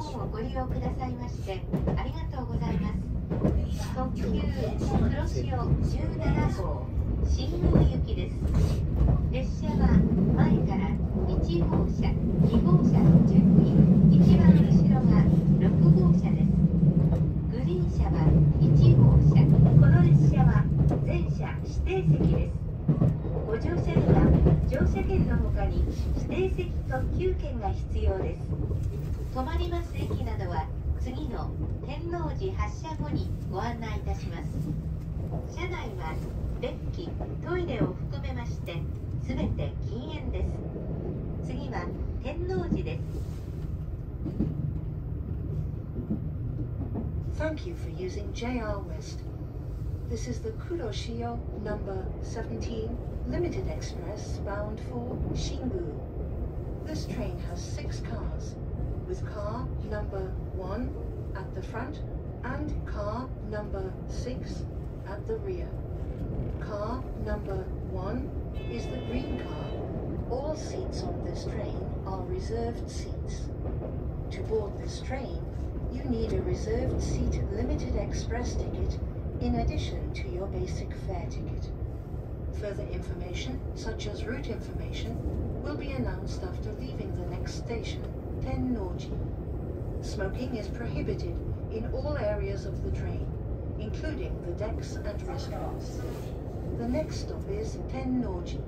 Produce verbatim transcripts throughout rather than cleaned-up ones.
本をご利用くださいましてありがとうございます。特急KuroshioじゅうななごうShingu行きです。列車は前からいちごうしゃ、にごうしゃの順に一番後ろがろくごうしゃです。グリーン車はいちごうしゃ、この列車は全車指定席です。ご乗車には乗車券の他に指定席特急券が必要です。止まります駅などは次の天王寺発車後にご案内いたします。車内はデッキ、トイレを含めましてすべて禁煙です。次は天王寺です。 Thank you for using ジェイアール West. This is the Kuroshio number seventeen Limited Express bound for Shingu. This train has six cars, with car number one at the front and car number six at the rear. Car number one is the green car. All seats on this train are reserved seats. To board this train, you need a reserved seat limited express ticket in addition to your basic fare ticket. Further information, such as route information, will be announced after leaving the next station, Tennoji. Smoking is prohibited in all areas of the train, including the decks and restaurants. The next stop is Tennoji.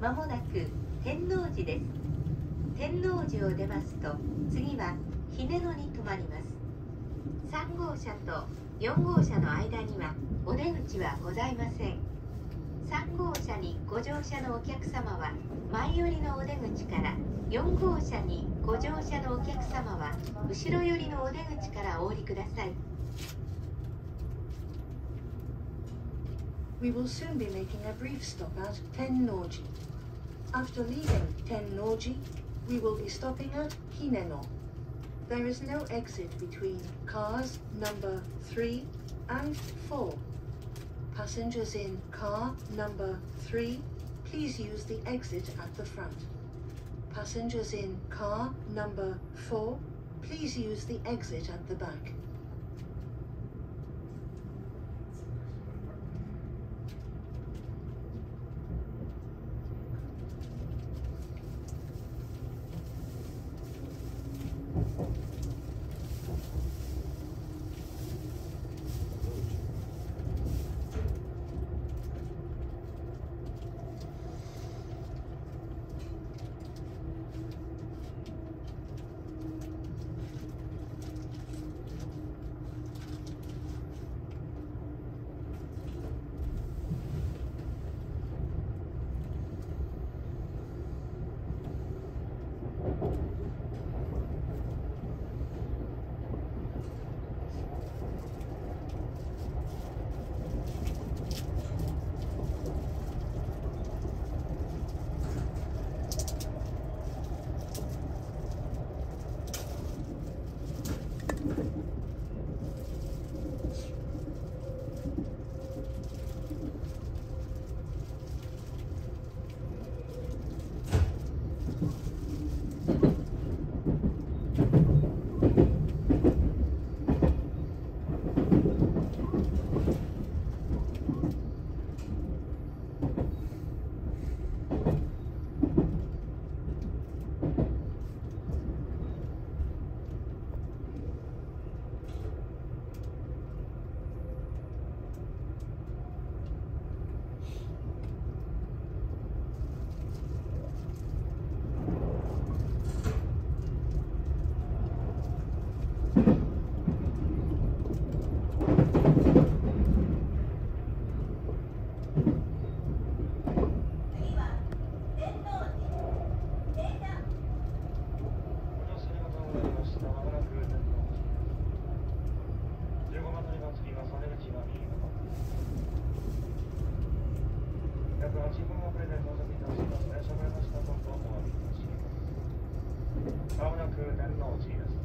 まもなく天王寺です。天王寺を出ますと、次は姫野に止まります。さん号車とよん号車の間にはお出口はございません。さん号車にご乗車のお客様は前寄りのお出口から、よん号車にご乗車のお客様は後ろ寄りのお出口からお降りください。 We will soon be making a brief stop at Tennoji. After leaving Tennoji, we will be stopping at Hineno. There is no exit between cars number three and four. Passengers in car number three, please use the exit at the front. Passengers in car number four, please use the exit at the back. Tennojiです。